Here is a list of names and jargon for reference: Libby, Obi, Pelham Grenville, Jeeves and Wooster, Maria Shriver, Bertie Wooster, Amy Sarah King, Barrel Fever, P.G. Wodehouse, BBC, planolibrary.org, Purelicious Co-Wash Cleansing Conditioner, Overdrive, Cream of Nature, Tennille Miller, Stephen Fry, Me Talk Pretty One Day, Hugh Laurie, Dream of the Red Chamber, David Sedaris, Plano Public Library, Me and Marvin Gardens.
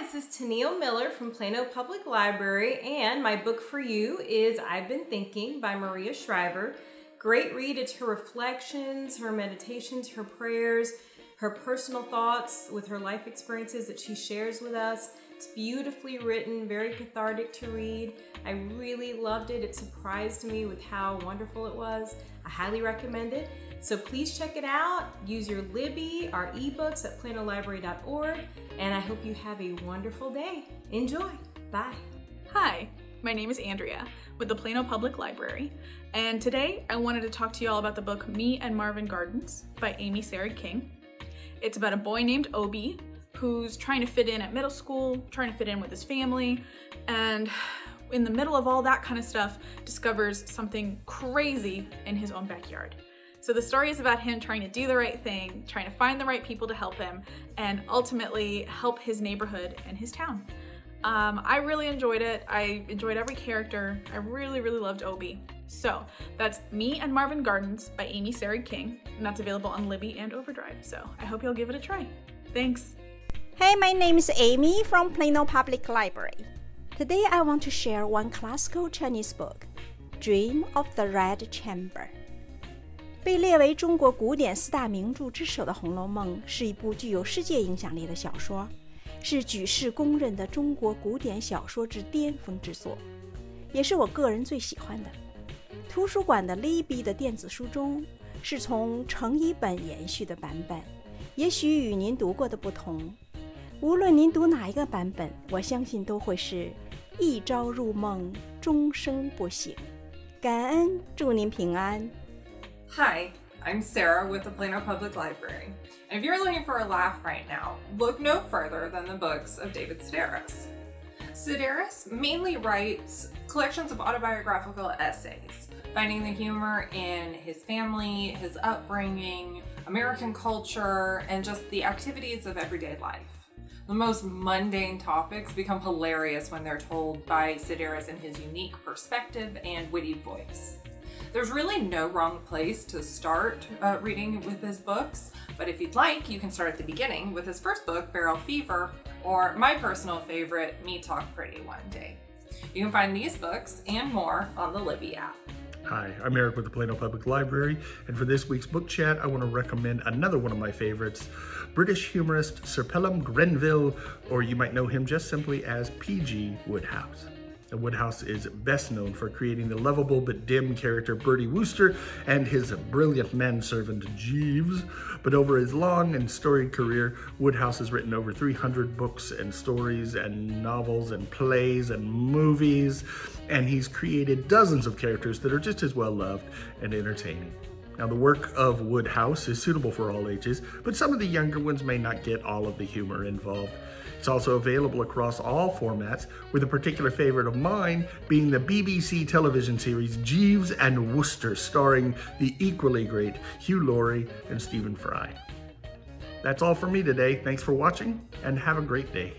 Hi, this is Tennille Miller from Plano Public Library, and my book for you is I've Been Thinking by Maria Shriver. Great read. It's her reflections, her meditations, her prayers, her personal thoughts with her life experiences that she shares with us. It's beautifully written, very cathartic to read. I really loved it. It surprised me with how wonderful it was. I highly recommend it. So please check it out. Use your Libby, our ebooks at planolibrary.org, and I hope you have a wonderful day. Enjoy. Bye. Hi, my name is Andrea with the Plano Public Library, and today I wanted to talk to you all about the book Me and Marvin Gardens by Amy Sarah King. It's about a boy named Obi who's trying to fit in at middle school, trying to fit in with his family, and in the middle of all that kind of stuff, discovers something crazy in his own backyard. So the story is about him trying to do the right thing, trying to find the right people to help him, and ultimately help his neighborhood and his town. I really enjoyed it. I enjoyed every character. I really, really loved Obi. So that's Me and Marvin Gardens by Amy Sarah King, and that's available on Libby and Overdrive. So I hope you'll give it a try. Thanks. Hey, my name is Amy from Plano Public Library. Today I want to share one classical Chinese book, Dream of the Red Chamber. 被列为中国古典四大名著之首的《红楼梦》是一部具有世界影响力的小说，是举世公认的中国古典小说之巅峰之作，也是我个人最喜欢的。图书馆的 Libby 的电子书中，是从成译本延续的版本，也许与您读过的不同。 无论您读哪一个版本，我相信都会是一朝入梦，终生不醒。感恩，祝您平安。Hi, I'm Sarah with the Plano Public Library, and if you're looking for a laugh right now, look no further than the books of David Sedaris. Sedaris mainly writes collections of autobiographical essays, finding the humor in his family, his upbringing, American culture, and just the activities of everyday life. The most mundane topics become hilarious when they're told by Sedaris in his unique perspective and witty voice. There's really no wrong place to start reading with his books, but if you'd like, you can start at the beginning with his first book, Barrel Fever, or my personal favorite, Me Talk Pretty One Day. You can find these books and more on the Libby app. Hi, I'm Eric with the Plano Public Library, and for this week's book chat, I want to recommend another one of my favorites, British humorist Sir Pelham Grenville, or you might know him just simply as P.G. Wodehouse. And Wodehouse is best known for creating the lovable but dim character Bertie Wooster and his brilliant manservant Jeeves, but over his long and storied career, Wodehouse has written over 300 books and stories and novels and plays and movies, and he's created dozens of characters that are just as well loved and entertaining. Now, the work of Wodehouse is suitable for all ages, but some of the younger ones may not get all of the humor involved. It's also available across all formats, with a particular favorite of mine being the BBC television series Jeeves and Wooster, starring the equally great Hugh Laurie and Stephen Fry. That's all for me today. Thanks for watching, and have a great day.